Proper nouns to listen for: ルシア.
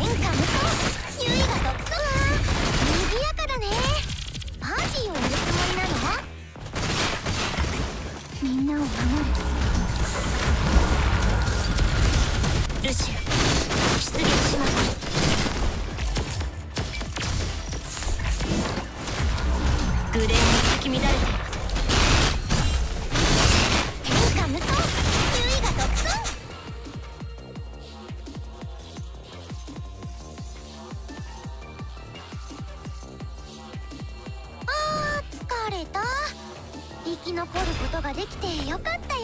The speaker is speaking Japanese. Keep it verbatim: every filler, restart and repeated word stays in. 天下無双、優位が独走。にぎやかだね。パーティーをやるつもりなの？みんなを守る。ルシア、出現します。グレーに咲き乱れています。生き残ることができてよかったよ。